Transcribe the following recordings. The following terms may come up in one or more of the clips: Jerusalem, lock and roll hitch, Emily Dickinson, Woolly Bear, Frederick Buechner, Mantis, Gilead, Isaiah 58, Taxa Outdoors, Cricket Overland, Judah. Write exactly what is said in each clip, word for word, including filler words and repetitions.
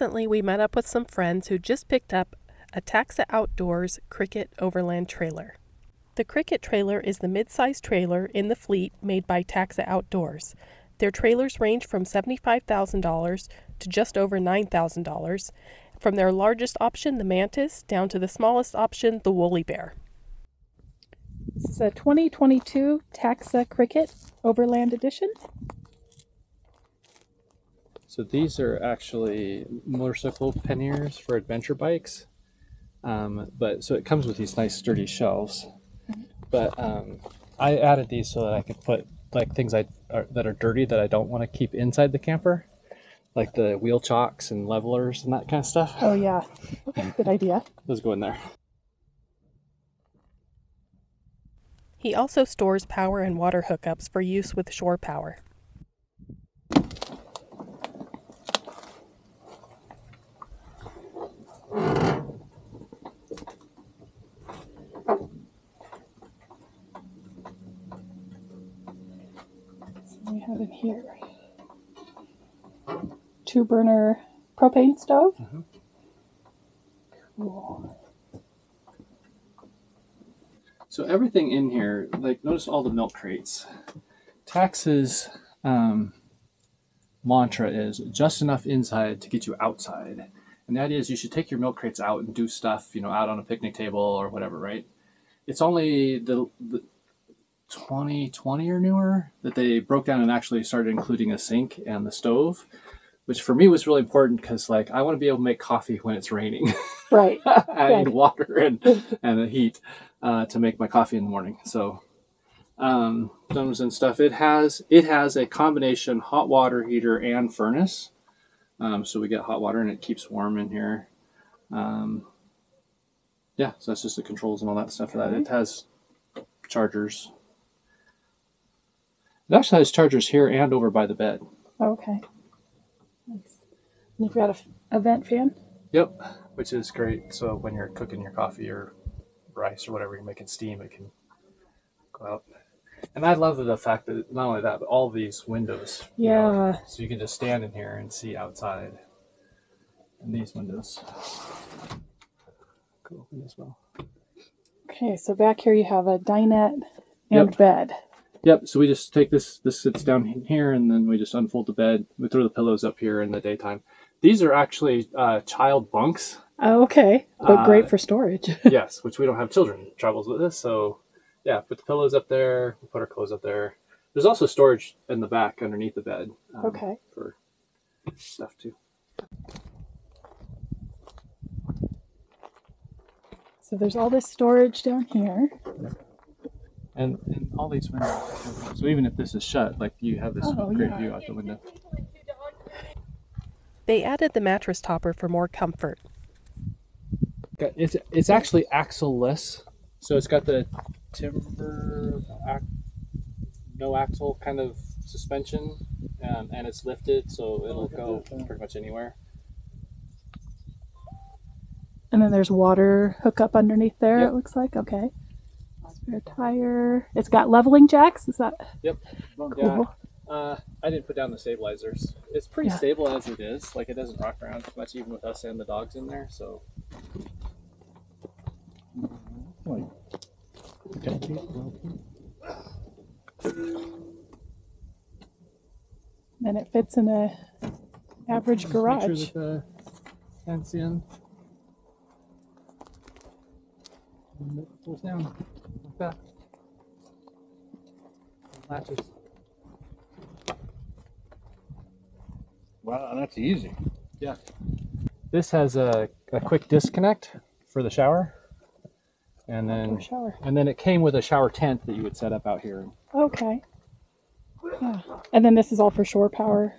recently we met up with some friends who just picked up a Taxa Outdoors Cricket Overland trailer. The Cricket trailer is the mid-size trailer in the fleet made by Taxa Outdoors. Their trailers range from seventy-five thousand dollars to just over nine thousand dollars, from their largest option, the Mantis, down to the smallest option, the Woolly Bear. This is a twenty twenty-two Taxa Cricket Overland Edition. So these are actually motorcycle panniers for adventure bikes. Um, but so it comes with these nice sturdy shelves, but um, I added these so that I could put like things I are, that are dirty that I don't want to keep inside the camper, like the wheel chocks and levelers and that kind of stuff. Oh yeah, okay, good idea. Those go in there. He also stores power and water hookups for use with shore power. We have in here two burner propane stove. Mm-hmm. Cool. So everything in here, like notice all the milk crates. Taxa's um, mantra is just enough inside to get you outside, and the idea is you should take your milk crates out and do stuff, you know, out on a picnic table or whatever, right? It's only the, the twenty twenty or newer that they broke down and actually started including a sink and the stove, which for me was really important because like I want to be able to make coffee when it's raining, right? I right. need water and and the heat uh, to make my coffee in the morning. So um thumbs and stuff. It has it has a combination hot water heater and furnace, um, so we get hot water and it keeps warm in here. Um, yeah, so that's just the controls and all that stuff. Okay. For that, it has chargers. It actually has chargers here and over by the bed. Okay. Nice. And you've got a, f a vent fan? Yep, which is great. So when you're cooking your coffee or rice or whatever, you're making steam, it can go out. And I love the fact that not only that, but all these windows. Yeah. You know, so you can just stand in here and see outside. And these windows go open as well. Okay, so back here you have a dinette and yep. bed. Yep, so we just take this, this sits down in here, and then we just unfold the bed. We throw the pillows up here in the daytime. These are actually uh, child bunks. Oh, okay, but uh, great for storage. Yes, which we don't have children. It travels with us, so yeah, put the pillows up there, we put our clothes up there. There's also storage in the back underneath the bed. Um, okay. For stuff too. So there's all this storage down here. And, and all these windows. So even if this is shut, like you have this oh, great yeah. view out the window. They added the mattress topper for more comfort. It's, it's actually axle-less. So it's got the timber, no axle kind of suspension, um, and it's lifted, so it'll go pretty much anywhere. And then there's water hookup underneath there, yep. It looks like. Okay. Spare tire. It's got leveling jacks. Is that? Yep. Cool. Yeah. Uh, I didn't put down the stabilizers. It's pretty yeah. stable as it is. Like it doesn't rock around much, even with us and the dogs in there. So. And it fits in a average garage. Fence in. Goes down like that. Latches. Wow, that's easy. Yeah. This has a, a quick disconnect for the shower, and then shower. and then it came with a shower tent that you would set up out here. Okay. Yeah. And then this is all for shore power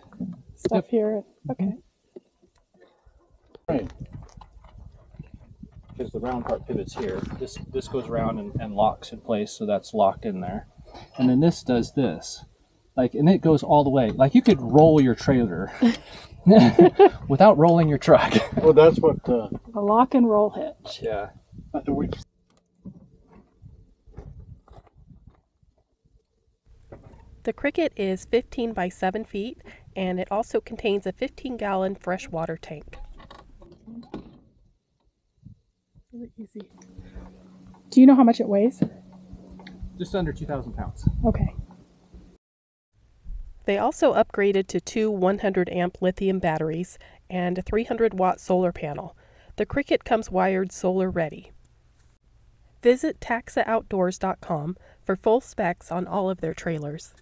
stuff yep. here. Okay. Right. Because the round part pivots here. This this goes around and, and locks in place, so that's locked in there. And then this does this. Like, and it goes all the way. Like, you could roll your trailer without rolling your truck. Well, that's what the... A lock and roll hitch. Yeah. The Cricket is fifteen by seven feet, and it also contains a fifteen gallon freshwater tank. Do you know how much it weighs? Just under two thousand pounds. Okay. They also upgraded to two one hundred amp lithium batteries and a three hundred watt solar panel. The Cricket comes wired solar ready. Visit taxa outdoors dot com for full specs on all of their trailers.